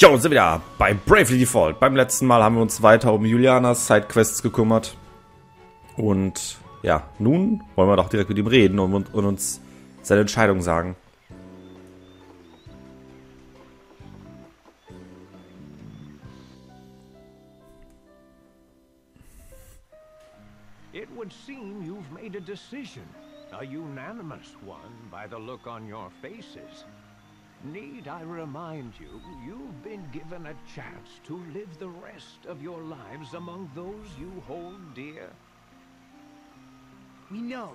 Jo, sind wir wieder bei Bravely Default. Beim letzten Mal haben wir uns weiter um Yulianas Sidequests gekümmert. Und ja, nun wollen wir doch direkt mit ihm reden und uns seine Entscheidung sagen. It would seem you've made a decision, a unanimous one by the look on your faces. Need I remind you, you've been given a chance to live the rest of your lives among those you hold dear. We know,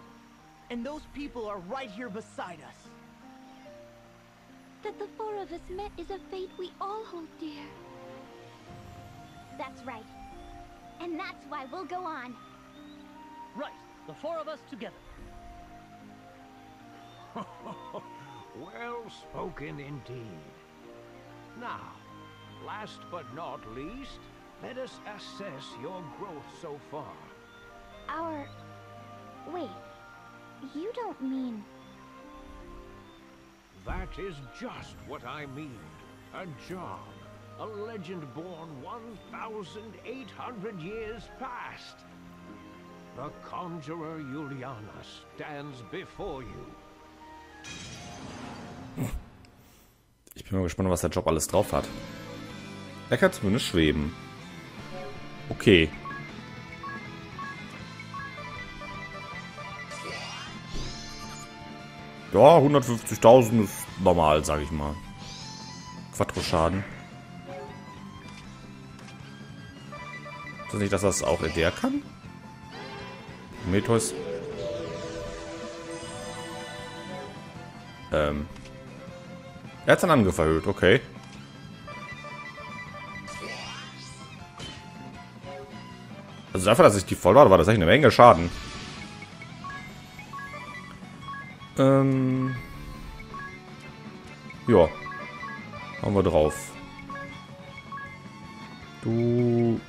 and those people are right here beside us. That the four of us met is a fate we all hold dear. That's right, and that's why we'll go on. Right, the four of us together. Well spoken indeed. Now, last but not least, let us assess your growth so far. Our... Wait, you don't mean... That is just what I mean. A job, a legend born 1,800 years past. The conjurer Yuliana stands before you. Ich bin mal gespannt, was der Job alles drauf hat. Er kann zumindest schweben. Okay. Ja, 150.000 ist normal, sage ich mal. Quattro-Schaden. Ist das nicht, dass das auch Edea kann? Metos. Er hat seinen Angriff erhöht, okay. Also dafür, dass ich die voll war das eigentlich eine Menge Schaden. Ja. Haben wir drauf. Du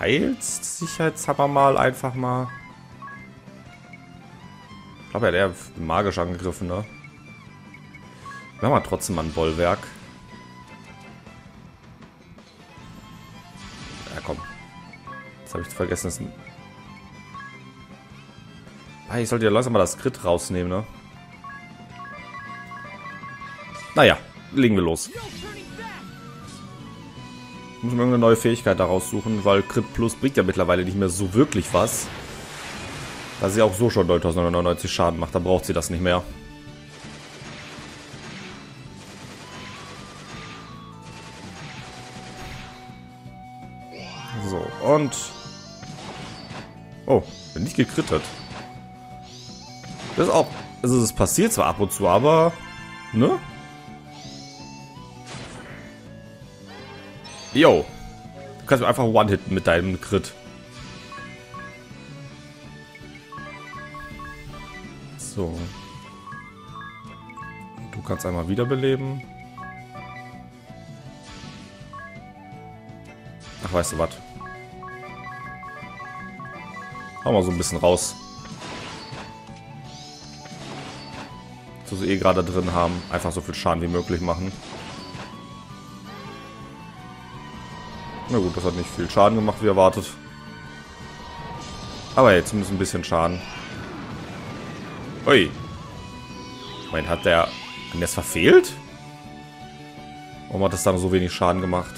heilst Sicherheitshammer mal einfach mal. Ich glaube, er hat eher magisch angegriffen, ne? Wir haben trotzdem mal ein Bollwerk. Ja, komm. Jetzt habe ich vergessen. Ich sollte ja langsam mal das Crit rausnehmen, ne? Naja, legen wir los. Ich muss mir irgendeine neue Fähigkeit daraus suchen, weil Crit Plus bringt ja mittlerweile nicht mehr so wirklich was. Da sie auch so schon 9.999 Schaden macht, da braucht sie das nicht mehr. Und... Oh, bin nicht gekrittet. Das ist auch... Also es passiert zwar ab und zu, aber... Ne? Yo. Du kannst mir einfach One-Hit mit deinem Crit. So. Du kannst einmal wiederbeleben. Ach, weißt du was? Hau mal so ein bisschen raus. So sie eh gerade drin haben. Einfach so viel Schaden wie möglich machen. Na gut, das hat nicht viel Schaden gemacht, wie erwartet. Aber jetzt müssen ein bisschen Schaden. Ui. Ich meine, hat der Agnes verfehlt? Warum hat das dann so wenig Schaden gemacht?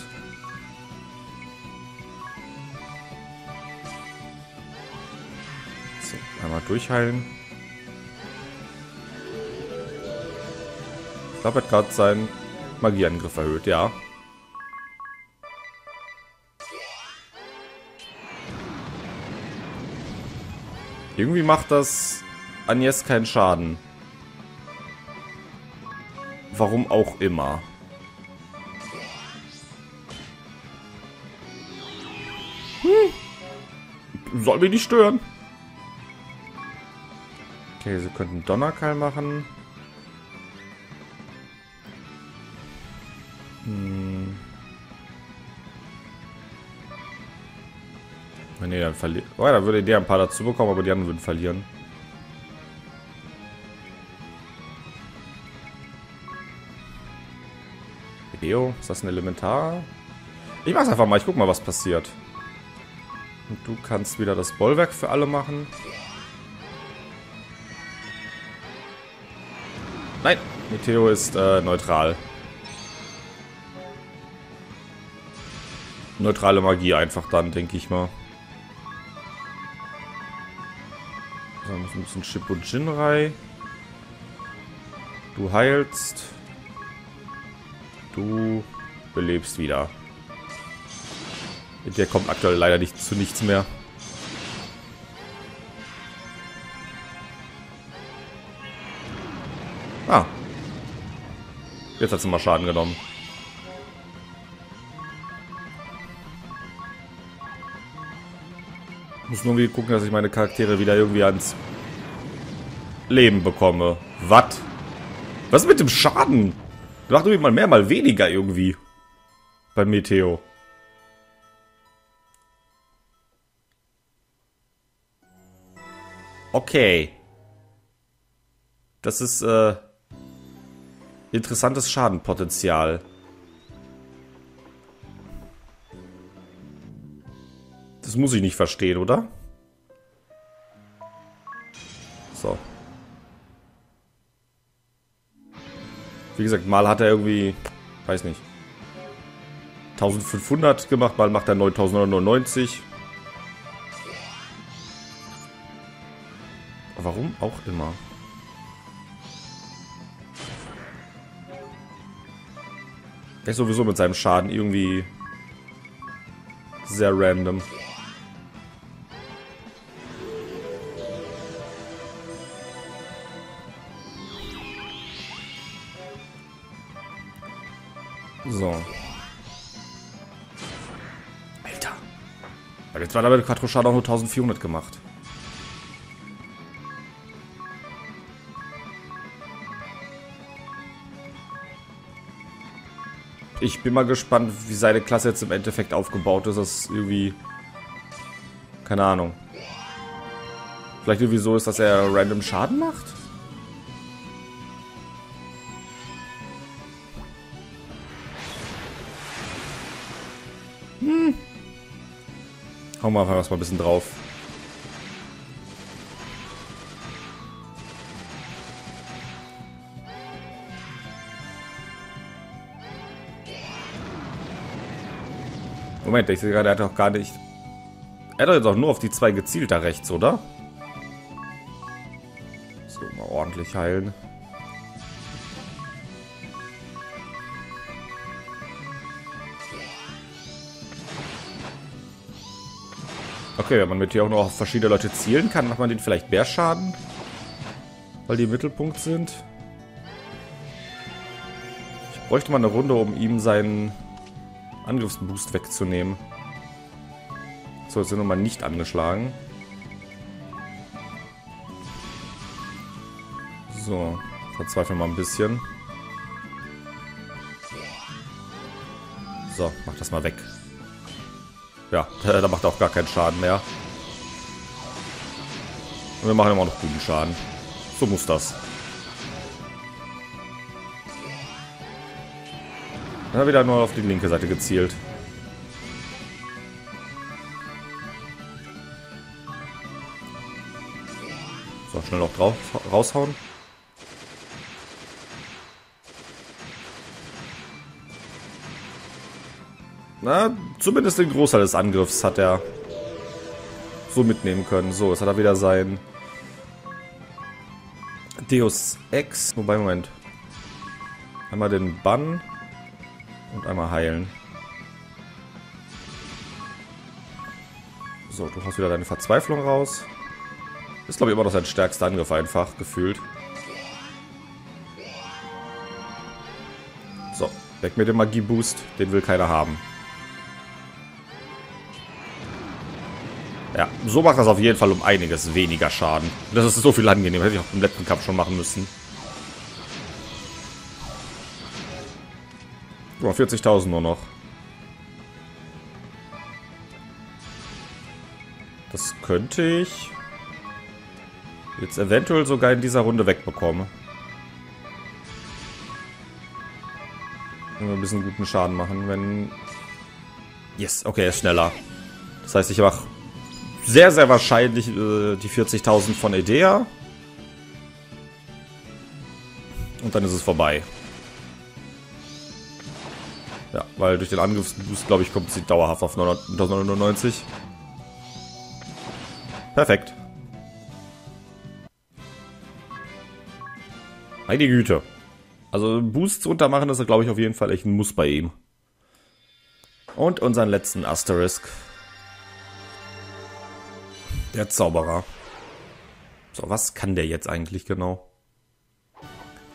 Durchheilen. Ich glaube, er hat gerade seinen Magieangriff erhöht, ja. Irgendwie macht das Agnes keinen Schaden. Warum auch immer. Hm. Soll mich nicht stören. Okay, sie könnten Donnerkeil machen. Hm. Nee, dann verliert. Oh ja, dann würde der ein paar dazu bekommen, aber die anderen würden verlieren. Beo? Ist das ein Elementar? Ich mach's einfach mal. Ich guck mal, was passiert. Und du kannst wieder das Bollwerk für alle machen. Nein, Meteo ist neutral. Neutrale Magie einfach dann, denke ich mal. So, wir müssen Shippū Jinrai. Du heilst. Du belebst wieder. Der kommt aktuell leider nicht zu nichts mehr. Ah. Jetzt hat sie mal Schaden genommen. Ich muss nur irgendwie gucken, dass ich meine Charaktere wieder irgendwie ans Leben bekomme. Was? Was ist mit dem Schaden? Du machst irgendwie mal mehr, mal weniger irgendwie. Bei Meteo. Okay. Das ist interessantes Schadenpotenzial. Das muss ich nicht verstehen, oder? So. Wie gesagt, mal hat er irgendwie, weiß nicht, 1500 gemacht, mal macht er 9999. Warum auch immer. Er ist sowieso mit seinem Schaden irgendwie sehr random. So. Alter. Aber jetzt war da mit Quattro Schaden auch nur 1400 gemacht. Ich bin mal gespannt, wie seine Klasse jetzt im Endeffekt aufgebaut ist. Das ist irgendwie... keine Ahnung. Vielleicht irgendwie so ist, dass er random Schaden macht? Hm. Hauen wir einfach erstmal ein bisschen drauf. Moment, ich sehe gerade, er hat doch gar nicht... Er hat doch jetzt auch nur auf die zwei gezielt da rechts, oder? So, mal ordentlich heilen. Okay, wenn man mit hier auch noch auf verschiedene Leute zielen kann, macht man denen vielleicht mehr Schaden. Weil die im Mittelpunkt sind. Ich bräuchte mal eine Runde, um ihm seinen... Angriffsboost wegzunehmen. So, jetzt sind wir mal nicht angeschlagen. So, verzweifeln wir mal ein bisschen. So, mach das mal weg. Ja, da macht er auch gar keinen Schaden mehr. Und wir machen immer noch guten Schaden. So muss das. Dann hat er wieder nur auf die linke Seite gezielt. So, schnell noch drauf raushauen. Na, zumindest den Großteil des Angriffs hat er so mitnehmen können. So, jetzt hat er wieder sein Deus Ex. Wobei, Moment. Einmal den Bann. Und einmal heilen. So, du hast wieder deine Verzweiflung raus. Ist, glaube ich, immer noch sein stärkster Angriff einfach, gefühlt. So, weg mit dem Magieboost. Den will keiner haben. Ja, so macht das auf jeden Fall um einiges weniger Schaden. Das ist so viel angenehmer. Hätte ich auch im letzten Kampf schon machen müssen. 40.000 nur noch. Das könnte ich jetzt eventuell sogar in dieser Runde wegbekommen. Nur ein bisschen guten Schaden machen, wenn... Yes, okay, er ist schneller. Das heißt, ich mache sehr, sehr wahrscheinlich die 40.000 von Edea. Und dann ist es vorbei. Ja, weil durch den Angriffsboost, glaube ich, kommt sie dauerhaft auf 999. Perfekt. Meine Güte. Also Boosts runtermachen, das ist, glaube ich, auf jeden Fall echt ein Muss bei ihm. Und unseren letzten Asterisk. Der Zauberer. So, was kann der jetzt eigentlich genau?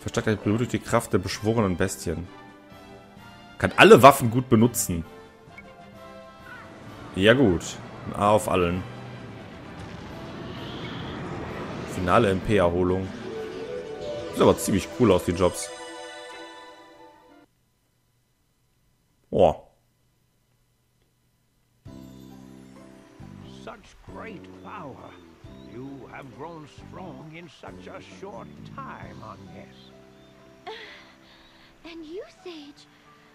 Verstärkt euch Blut durch die Kraft der beschworenen Bestien. Kann alle Waffen gut benutzen. Ja gut. Ein A auf allen. Finale MP-Erholung. Sieht aber ziemlich cool aus, die Jobs. Oh. Such great power. You have grown strong in such a short time, Agnes. And you, Sage,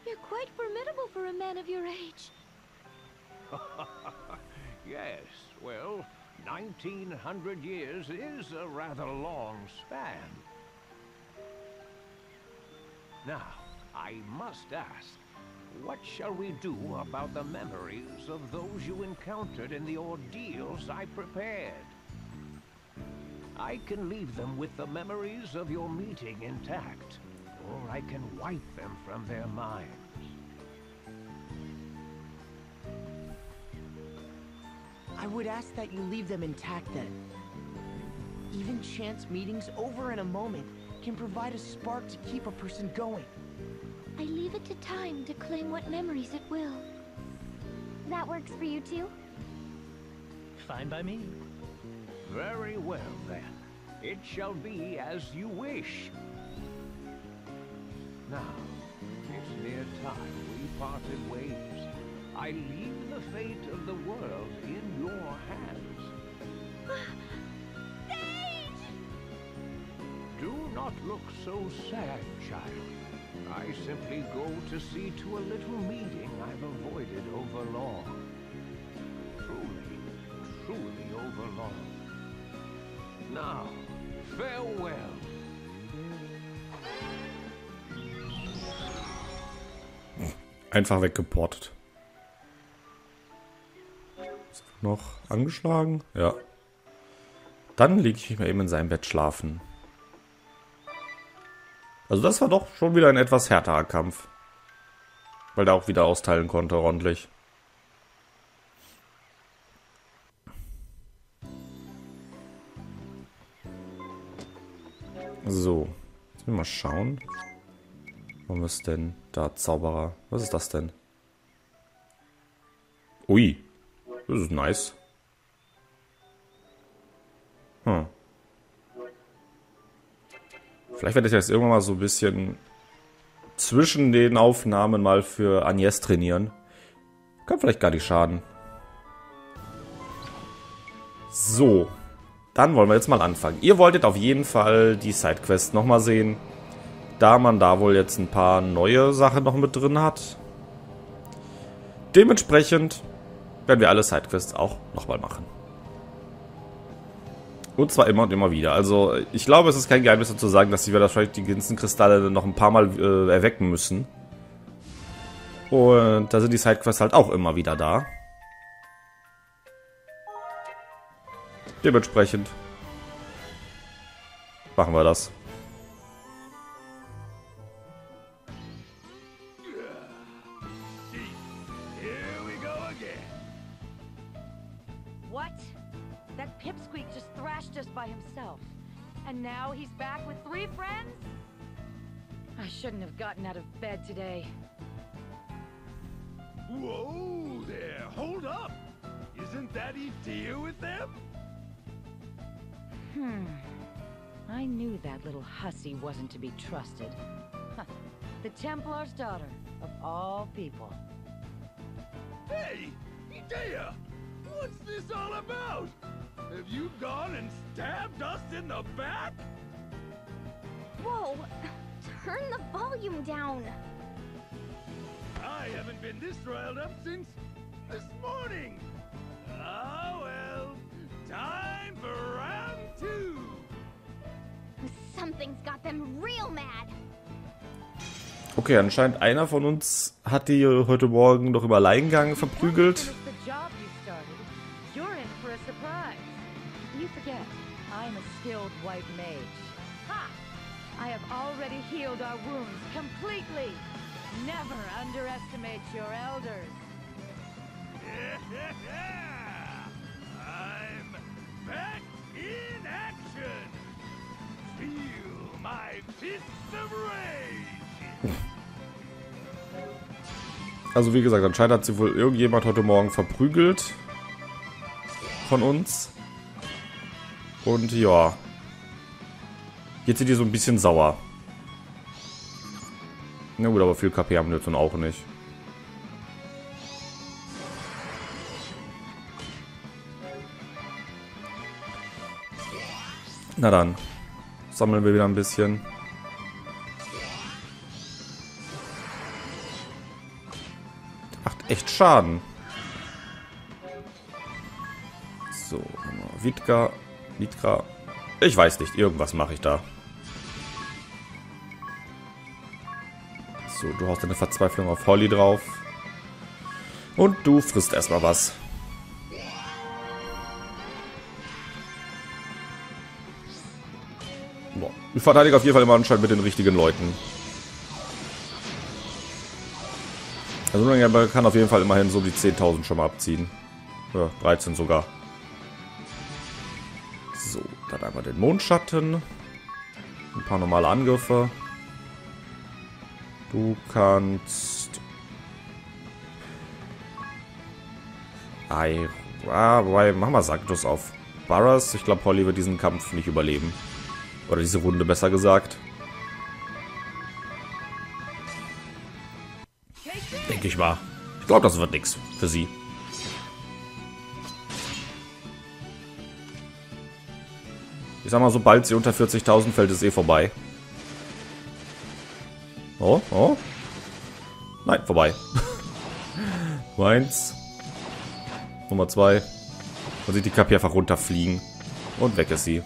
you're quite formidable for a man of your age. Yes, well, 1900 years is a rather long span. Now, I must ask, what shall we do about the memories of those you encountered in the ordeals I prepared? I can leave them with the memories of your meeting intact, or I can wipe them from their minds. I would ask that you leave them intact then. Even chance meetings over in a moment can provide a spark to keep a person going. I leave it to time to claim what memories it will. That works for you too? Fine by me. Very well then. It shall be as you wish. Now, it's near time we parted ways. I leave the fate of the world in your hands. Do not look so sad, child. I simply go to see to a little meeting I've avoided overlong. Truly, truly overlong. Now, farewell. Einfach weggeportet. Ist er noch angeschlagen? Ja. Dann lege ich mich mal eben in seinem Bett schlafen. Also das war doch schon wieder ein etwas härterer Kampf. Weil der auch wieder austeilen konnte, ordentlich. So. Jetzt müssen wir mal schauen. Warum ist denn da Zauberer? Was ist das denn? Ui. Das ist nice. Hm. Vielleicht werde ich das irgendwann mal so ein bisschen zwischen den Aufnahmen mal für Agnes trainieren. Kann vielleicht gar nicht schaden. So, dann wollen wir jetzt mal anfangen. Ihr wolltet auf jeden Fall die Sidequest nochmal sehen, da man da wohl jetzt ein paar neue Sachen noch mit drin hat. Dementsprechend werden wir alle Sidequests auch nochmal machen. Und zwar immer und immer wieder. Also ich glaube, es ist kein Geheimnis zu sagen, dass wir da vielleicht die ganzen Kristalle noch ein paar Mal erwecken müssen. Und da sind die Sidequests halt auch immer wieder da. Dementsprechend machen wir das. Gotten out of bed today. Whoa there, hold up! Isn't that Edea with them? I knew that little hussy wasn't to be trusted. The Templar's daughter, of all people. Hey, Edea! What's this all about? Have you gone and stabbed us in the back? Whoa! Turn the volume down! been this riled up since this morning. Ah, well, time for round two. Something's got them real mad. Okay, anscheinend einer von uns hat die heute Morgen noch im Alleingang verprügelt. Also wie gesagt, anscheinend hat sie wohl irgendjemand heute Morgen verprügelt von uns. Und ja, jetzt sind die so ein bisschen sauer. Na gut, aber viel KP haben wir jetzt dann auch nicht. Na dann, sammeln wir wieder ein bisschen. Macht echt Schaden. So, Witka. Ich weiß nicht, irgendwas mache ich da. So, du hast eine Verzweiflung auf Holly drauf. Und du frisst erstmal was. Boah. Ich verteidige auf jeden Fall immer anscheinend mit den richtigen Leuten. Also man kann auf jeden Fall immerhin so die 10.000 schon mal abziehen. Ja, 13 sogar. So, dann einmal den Mondschatten. Ein paar normale Angriffe. Du kannst... wobei, mach mal Sanctus auf Barras. Ich glaube, Holly wird diesen Kampf nicht überleben. Oder diese Runde, besser gesagt. Denke ich mal. Ich glaube, das wird nichts für sie. Ich sag mal, sobald sie unter 40.000 fällt, ist eh vorbei. Oh, oh. Nein, vorbei. Meins. Nummer 2. Man sieht die KP einfach runterfliegen. Und weg ist sie.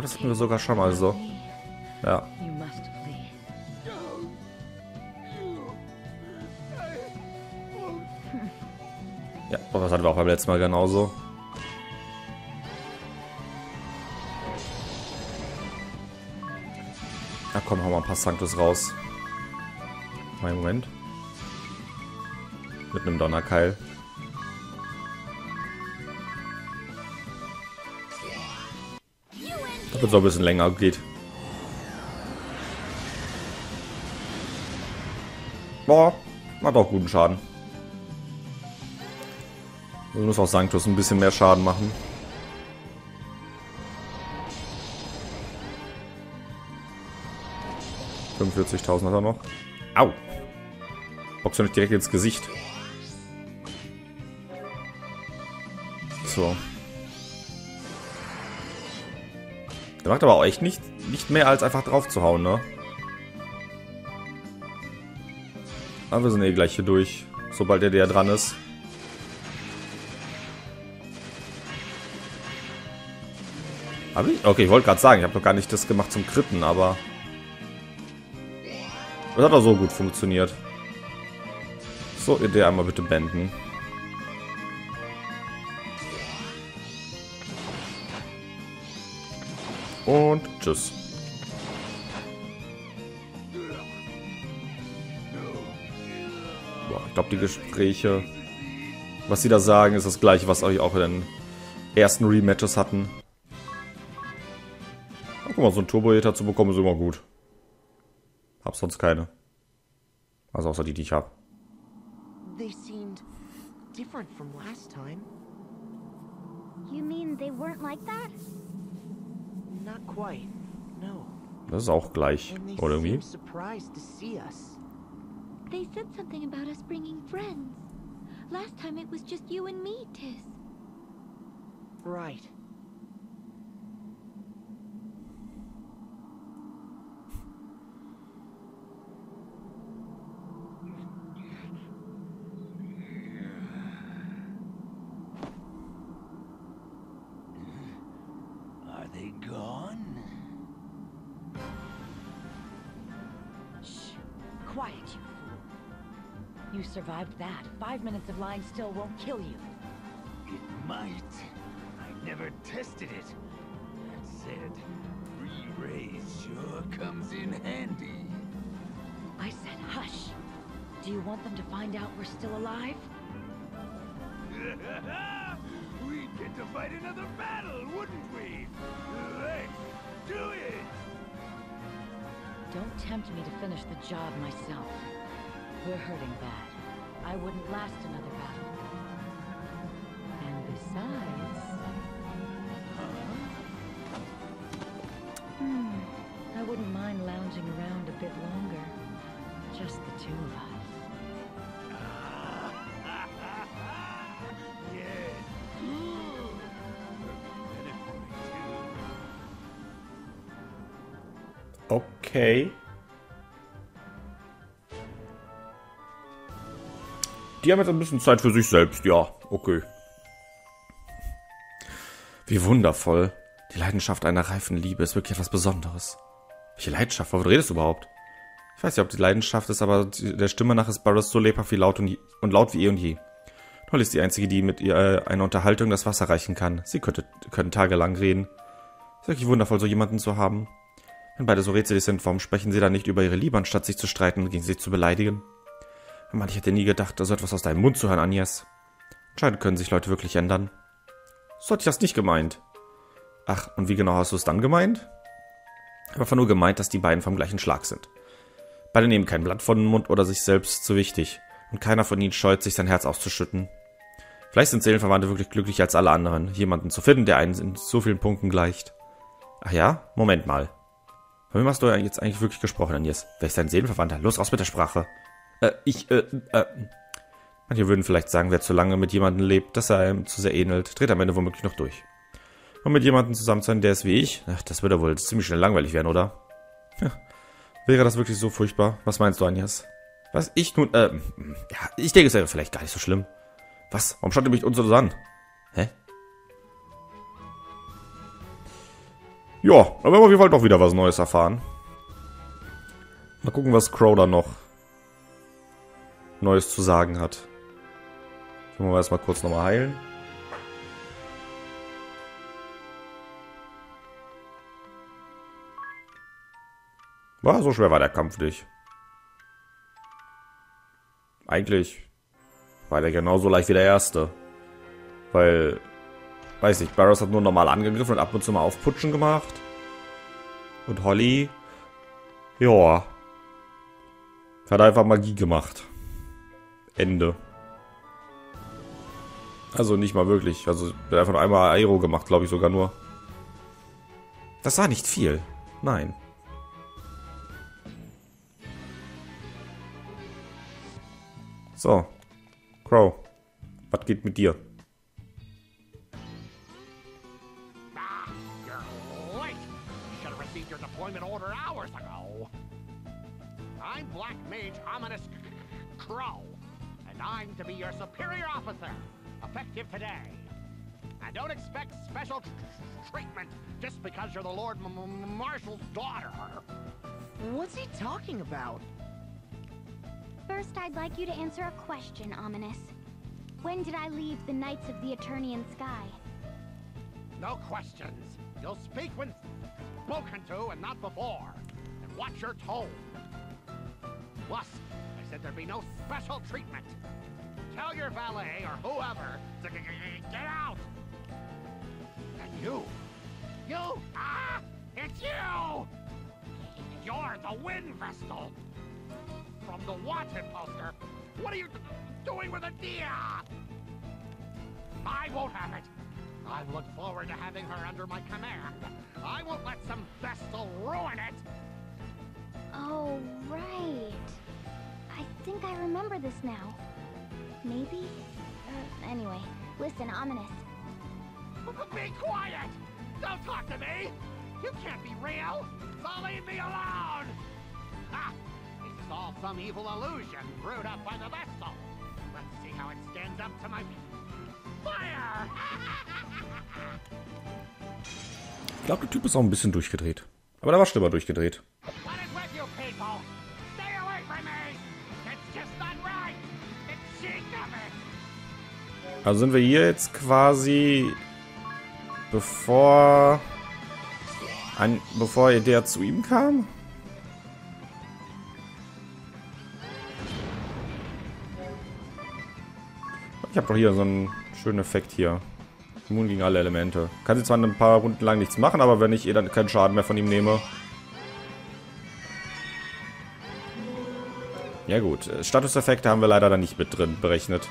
Das hatten wir sogar schon mal so. Ja. Ja, aber das hatten wir auch beim letzten Mal genauso. Na komm, hau mal ein paar Sanctus raus. Mal Moment. Mit einem Donnerkeil. So ein bisschen länger geht. Boah, macht auch guten Schaden. Du musst auch Sanctus ein bisschen mehr Schaden machen. ...45.000 hat er noch. Au! Boxt du nicht direkt ins Gesicht. So. Der macht aber auch echt nicht mehr als einfach drauf zu hauen, ne? Aber wir sind eh gleich hier durch, sobald der dran ist. Hab ich? Okay, ich wollte gerade sagen, ich habe doch gar nicht das gemacht zum Kritten, aber... Das hat doch so gut funktioniert. So, Idee einmal bitte benden. Und tschüss. Boah, ich glaube, die Gespräche, was sie da sagen, ist das gleiche, was wir auch in den ersten Rematches hatten. Oh, guck mal, so einen Turbo-Hitter zu bekommen ist immer gut. Hab sonst keine. Also außer die, die ich habe. They seemed different from last time. You mean they weren't like that? Not quite. No. Das ist auch gleich, oder irgendwie? They said something about us bringing friends. Last time it was just you and me, Tis. Right. Survived that. 5 minutes of lying still won't kill you. It might. I never tested it. That said, re-raise sure comes in handy. I said hush. Do you want them to find out we're still alive? We'd get to fight another battle, wouldn't we? Let's do it! Don't tempt me to finish the job myself. We're hurting bad. I wouldn't last another battle. And besides... I wouldn't mind lounging around a bit longer. Just the two of us. Okay. Die haben jetzt ein bisschen Zeit für sich selbst, ja, okay. Wie wundervoll. Die Leidenschaft einer reifen Liebe ist wirklich etwas Besonderes. Welche Leidenschaft? Wovon redest du überhaupt? Ich weiß nicht, ob die Leidenschaft ist, aber der Stimme nach ist Barras so lebhaft wie laut und laut wie eh und je. Holly ist die Einzige, die mit ihr einer Unterhaltung das Wasser reichen kann. Sie können tagelang reden. Ist wirklich wundervoll, so jemanden zu haben. Wenn beide so rätselig sind, warum sprechen sie dann nicht über ihre Liebe, anstatt sich zu streiten und gegen sie zu beleidigen? Mann, ich hätte nie gedacht, so etwas aus deinem Mund zu hören, Agnes. Anscheinend können sich Leute wirklich ändern. So hatte ich das nicht gemeint. Ach, und wie genau hast du es dann gemeint? Ich habe einfach nur gemeint, dass die beiden vom gleichen Schlag sind. Beide nehmen kein Blatt vor den Mund oder sich selbst zu wichtig. Und keiner von ihnen scheut sich, sein Herz auszuschütten. Vielleicht sind Seelenverwandte wirklich glücklicher als alle anderen. Jemanden zu finden, der einen in so vielen Punkten gleicht. Ach ja? Moment mal. Von wem hast du jetzt eigentlich wirklich gesprochen, Agnes? Wer ist dein Seelenverwandter? Los, raus mit der Sprache. Manche würden vielleicht sagen, wer zu lange mit jemandem lebt, dass er ihm zu sehr ähnelt, dreht am Ende womöglich noch durch. Und mit jemandem zusammen zu sein, der ist wie ich? Ach, das würde wohl ziemlich schnell langweilig werden, oder? Ja. Wäre das wirklich so furchtbar? Was meinst du, Agnes? Was ich nun, ja, ich denke, es wäre vielleicht gar nicht so schlimm. Was? Warum schaut ihr mich uns so an? Hä? Ja, aber wir wollen doch wieder was Neues erfahren. Mal gucken, was Crowe da noch Neues zu sagen hat. Können wir erstmal kurz nochmal heilen. War so schwer war der Kampf nicht. Eigentlich war der genauso leicht wie der erste. Weil, weiß nicht, Barras hat nur normal angegriffen und ab und zu mal aufputschen gemacht. Und Holly, ja, hat einfach Magie gemacht. Ende. Also nicht mal wirklich. Also bin einfach nur einmal Aero gemacht, glaube ich sogar nur. Das war nicht viel. Nein. So. Crowe. Was geht mit dir? To be your superior officer, effective today. And don't expect special treatment just because you're the Lord Marshal's daughter. What's he talking about? First, I'd like you to answer a question, Ominas. When did I leave the Knights of the Eternian Sky? No questions. You'll speak when spoken to and not before. And watch your tone. Plus, I said there'd be no special treatment. Tell your valet or whoever to get out. And it's you. You're the wind vessel from the wanted poster. What are you doing with Edea? I won't have it. I've looked forward to having her under my command. I won't let some vestal ruin it! Oh, right. I think I remember this now. Maybe? Anyway, listen, Ominous. Be quiet! Don't talk to me! You can't be real! So leave me alone! Ah! This is all some evil illusion brewed up by the Vestal. Let's see how it stands up to my... fire! Ich glaube, der Typ ist auch ein bisschen durchgedreht. Aber da war schlimmer durchgedreht. Also sind wir hier jetzt quasi, bevor Edea zu ihm kam? Ich habe doch hier so einen schönen Effekt hier. Immun gegen alle Elemente. Kann sie zwar ein paar Runden lang nichts machen, aber wenn ich ihr dann keinen Schaden mehr von ihm nehme. Ja gut, Statuseffekte haben wir leider dann nicht mit drin berechnet.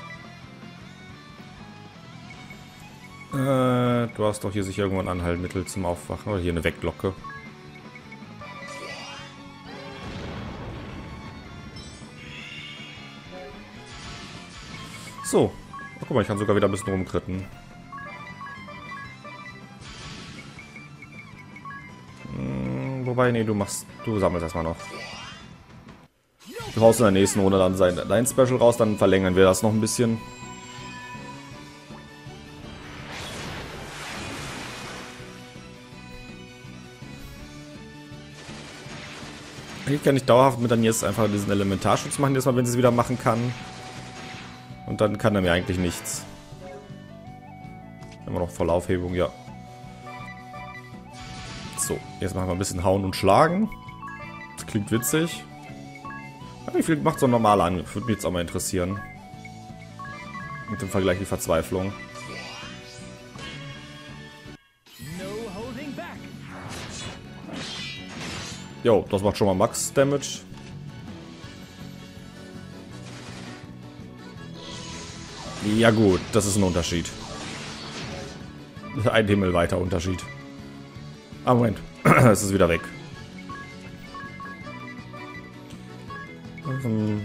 Du hast doch hier sicher irgendwo ein Anhaltmittel zum Aufwachen. Oder hier eine Wegglocke. So. Oh, guck mal, ich kann sogar wieder ein bisschen rumkritten. Wobei, nee, du sammelst erstmal noch. Du haust in der nächsten Runde dann dein Special raus, dann verlängern wir das noch ein bisschen. Ich kann nicht dauerhaft mit Agnes einfach diesen Elementarschutz machen, erstmal, wenn sie es wieder machen kann. Und dann kann er mir eigentlich nichts. Immer noch volle Aufhebung, ja. So, jetzt machen wir ein bisschen Hauen und Schlagen. Das klingt witzig. Aber wie viel macht so ein normaler Angriff? Würde mich jetzt auch mal interessieren. Mit dem Vergleich die Verzweiflung. Jo, das macht schon mal Max Damage. Ja gut, das ist ein Unterschied. Ein himmelweiter Unterschied. Ah, Moment. Es ist wieder weg. Dann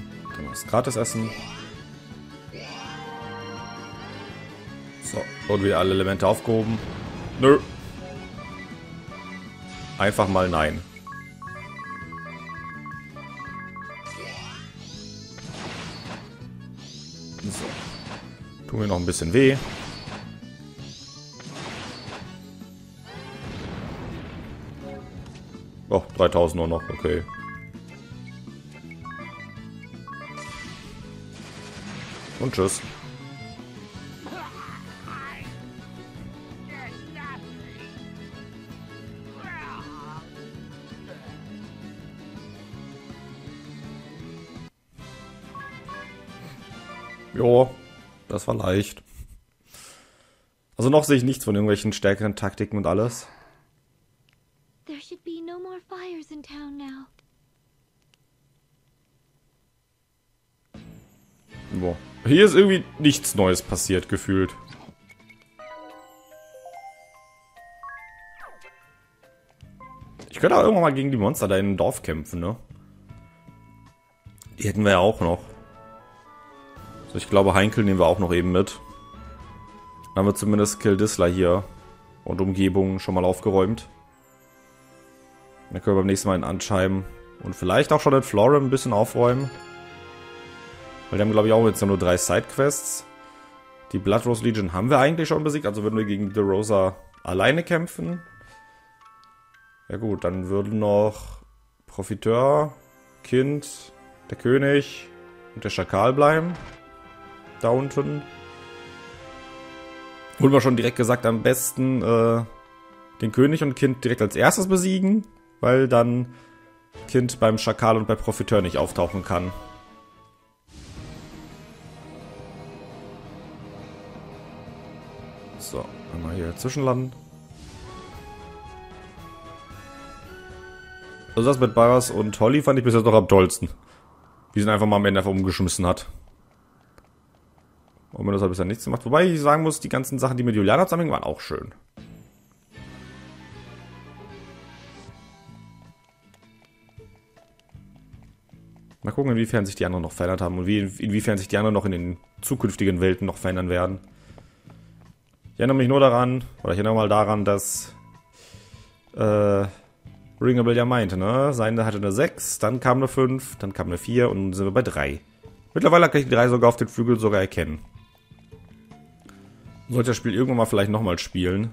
muss ich gratis essen. So, und wieder alle Elemente aufgehoben. Nö. Einfach mal nein. Tut mir noch ein bisschen weh. Oh, 3000 nur noch, okay. Und tschüss. Jo. Das war leicht. Also noch sehe ich nichts von irgendwelchen stärkeren Taktiken und alles. Boah. Hier ist irgendwie nichts Neues passiert, gefühlt. Ich könnte auch irgendwann mal gegen die Monster da in dem Dorf kämpfen, ne? Die hätten wir ja auch noch. So, ich glaube, Heinkel nehmen wir auch noch eben mit. Dann haben wir zumindest Kildisla hier und Umgebung schon mal aufgeräumt. Dann können wir beim nächsten Mal in Ansheim und vielleicht auch schon in Florem ein bisschen aufräumen. Weil die haben, glaube ich, auch jetzt nur 3 Sidequests. Die Blood Rose Legion haben wir eigentlich schon besiegt, also würden wir gegen The Rosa alleine kämpfen. Ja gut, dann würden noch Profiteur, Kind, der König und der Schakal bleiben. Da unten. Wurde mir schon direkt gesagt, am besten den König und Kind direkt als erstes besiegen, weil dann Kind beim Schakal und bei Profiteur nicht auftauchen kann. So, einmal hier zwischenlanden. Also das mit Barras und Holly fand ich bis jetzt noch am tollsten. Die sind einfach mal am Ende einfach umgeschmissen hat. Ominas hat bisher nichts gemacht. Wobei ich sagen muss, die ganzen Sachen, die mit Yulyana zusammenhängen, waren auch schön. Mal gucken, inwiefern sich die anderen noch verändert haben und inwiefern sich die anderen noch in den zukünftigen Welten noch verändern werden. Ich erinnere mich nur daran, oder ich erinnere mal daran, dass Ringabel ja meinte, ne? Seine hatte eine 6, dann kam eine 5, dann kam eine 4 und sind wir bei 3. Mittlerweile kann ich die 3 sogar auf den Flügeln sogar erkennen. Sollte das Spiel irgendwann mal vielleicht nochmal spielen.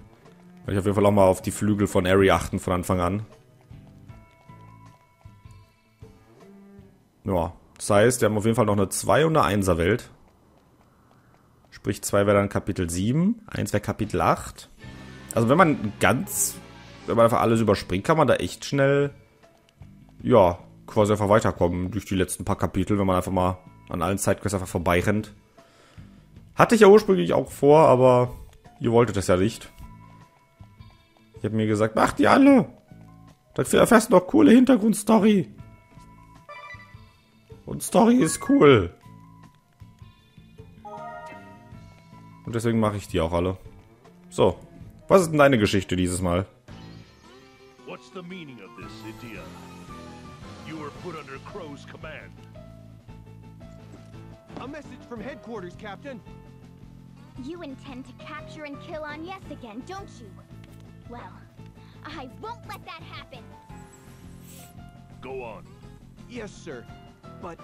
Weil ich auf jeden Fall auch mal auf die Flügel von Ari achten von Anfang an. Ja, das heißt, wir haben auf jeden Fall noch eine 2 und eine 1er Welt. Sprich, 2 wäre dann Kapitel 7, 1 wäre Kapitel 8. Also wenn man einfach alles überspringt, kann man da echt schnell, ja, quasi einfach weiterkommen durch die letzten paar Kapitel, wenn man einfach mal an allen Sidequests einfach vorbeirennt. Hatte ich ja ursprünglich auch vor, aber ihr wolltet das ja nicht. Ich habe mir gesagt, macht die alle! Dann erfährst du noch coole Hintergrundstory. Und Story ist cool. Und deswegen mache ich die auch alle. So, was ist denn deine Geschichte dieses Mal? What's the meaning of this, Edea? You were put under Crowe's command. A message from headquarters, Captain. You intend to capture and kill Agnes again, don't you? Well, I won't let that happen. Go on. Yes, sir. But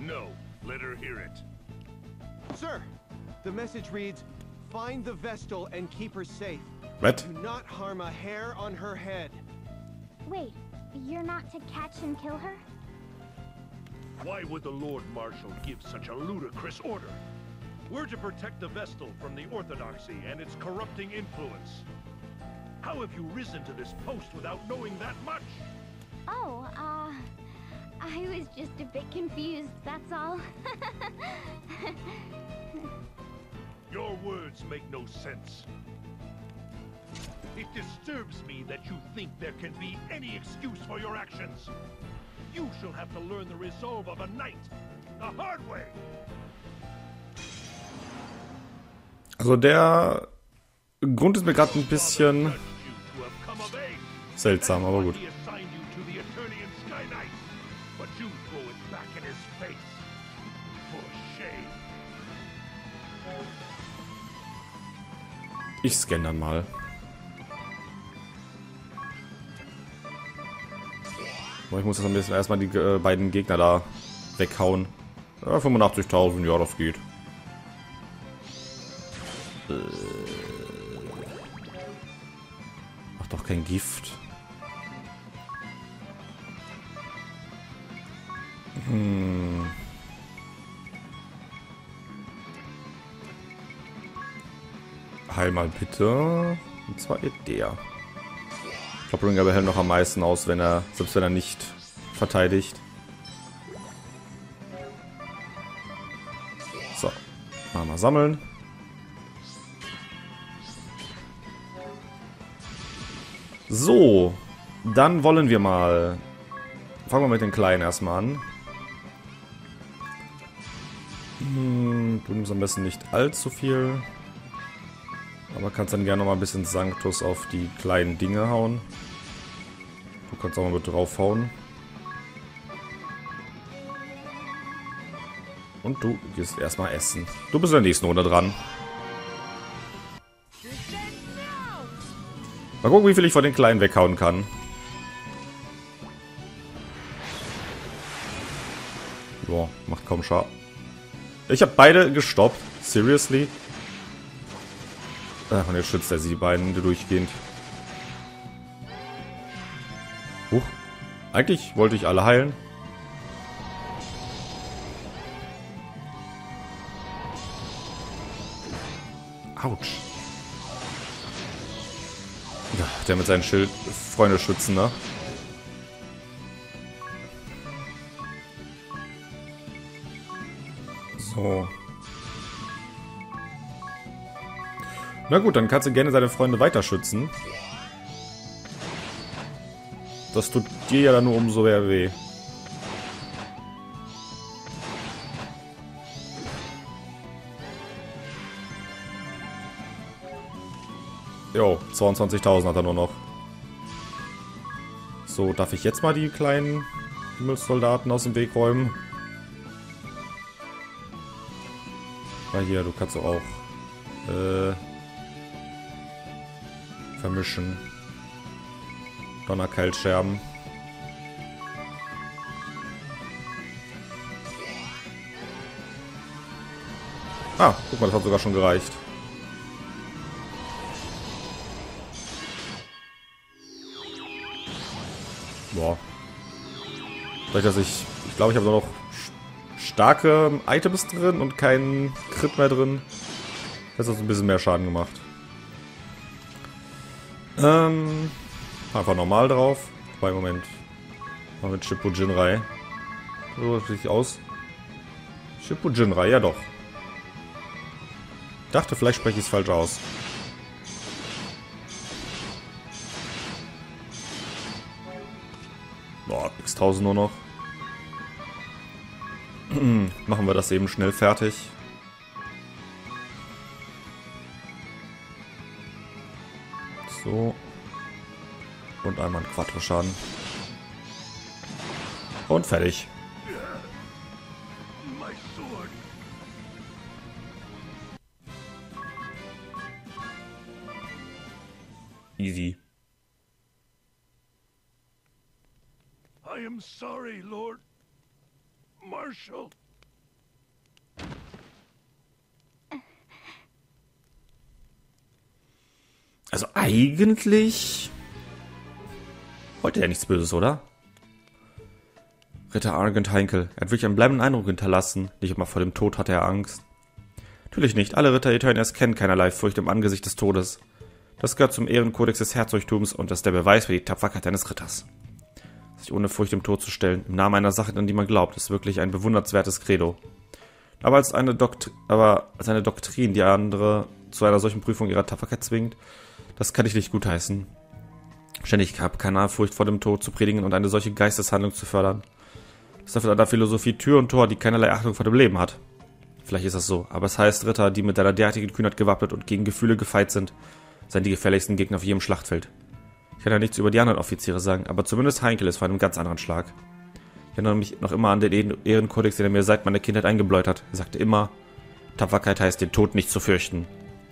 no, let her hear it. Sir, the message reads, find the Vestal and keep her safe. What? Do not harm a hair on her head. Wait, you're not to catch and kill her? Why would the Lord Marshal give such a ludicrous order? We're to protect the Vestal from the Orthodoxy and its corrupting influence. How have you risen to this post without knowing that much? Oh, I was just a bit confused, that's all. Your words make no sense. It disturbs me that you think there can be any excuse for your actions. You shall have to learn the resolve of a knight, the hard way. Also der Grund ist mir gerade ein bisschen seltsam, aber gut. Ich scanne dann mal. Ich muss jetzt am besten erstmal die beiden Gegner da weghauen. 85.000, ja, das geht. Mach doch kein Gift. Einmal bitte. Und zwar Edea. Ich glaube, Ringabel hält noch am meisten aus, wenn er, selbst wenn er nicht verteidigt. So. Mal sammeln. So. Dann wollen wir mal. Fangen wir mit den Kleinen erstmal an. Du nimmst am besten nicht allzu viel. Aber kannst dann gerne noch mal ein bisschen Sanctus auf die kleinen Dinge hauen. Du kannst auch mal mit draufhauen. Und du gehst erstmal essen. Du bist in der nächsten Runde dran. Mal gucken, wie viel ich von den Kleinen weghauen kann. Boah, macht kaum Schaden. Ich habe beide gestoppt. Seriously? Ach, und jetzt schützt er sie, die beiden durchgehend. Huch. Eigentlich wollte ich alle heilen. Autsch. Ja, der mit seinem Schild Freunde schützen, ne? So. Na gut, dann kannst du gerne seine Freunde weiter schützen. Das tut dir ja dann nur umso mehr weh. Jo, 22.000 hat er nur noch. So, darf ich jetzt mal die kleinen Himmelssoldaten aus dem Weg räumen? Weil hier, du kannst auch vermischen. Donnerkeilscherben. Ah, guck mal, das hat sogar schon gereicht. Boah. Vielleicht, dass ich glaube, ich habe noch starke Items drin und keinen Crit mehr drin. Das hat uns ein bisschen mehr Schaden gemacht. Einfach normal drauf. Wobei, Moment. Mal mit Shippū Jinrai. So sieht es aus. Shippū Jinrai, ja doch. Ich dachte, vielleicht spreche ich es falsch aus. Boah, x-tausend nur noch. Machen wir das eben schnell fertig. So. Und einmal einen Quattro-Schaden. Und fertig. Easy. I am sorry, Lord Marshal. Also eigentlich wollte er nichts Böses, oder? Ritter Argent Heinkel. Er hat wirklich einen bleibenden Eindruck hinterlassen. Nicht immer vor dem Tod hatte er Angst. Natürlich nicht. Alle Ritter Eternias kennen keinerlei Furcht im Angesicht des Todes. Das gehört zum Ehrenkodex des Herzogtums und ist der Beweis für die Tapferkeit eines Ritters. Sich ohne Furcht dem Tod zu stellen, im Namen einer Sache, an die man glaubt, ist wirklich ein bewundernswertes Credo. Aber als eine Doktrin, die andere zu einer solchen Prüfung ihrer Tapferkeit zwingt, das kann ich nicht gutheißen. Ständig gab keine Furcht vor dem Tod zu predigen und eine solche Geisteshandlung zu fördern. Das ist einer Philosophie Tür und Tor, die keinerlei Achtung vor dem Leben hat. Vielleicht ist das so, aber es heißt, Ritter, die mit einer derartigen Kühnheit gewappnet und gegen Gefühle gefeit sind, seien die gefährlichsten Gegner auf jedem Schlachtfeld. Ich kann ja nichts über die anderen Offiziere sagen, aber zumindest Heinkel ist von einem ganz anderen Schlag. Ich erinnere mich noch immer an den Ehrenkodex, den er mir seit meiner Kindheit eingebläut hat. Er sagte immer, Tapferkeit heißt, den Tod nicht zu fürchten.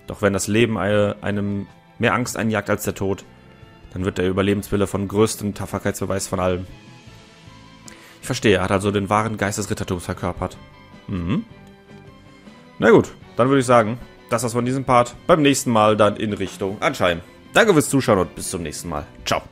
Doch wenn das Leben einem mehr Angst einjagt als der Tod, dann wird der Überlebenswille von größtem Tapferkeitsbeweis von allem. Ich verstehe, er hat also den wahren Geist des Rittertums verkörpert. Mhm. Na gut, dann würde ich sagen, das war's von diesem Part. Beim nächsten Mal dann in Richtung Anschein. Danke fürs Zuschauen und bis zum nächsten Mal. Ciao.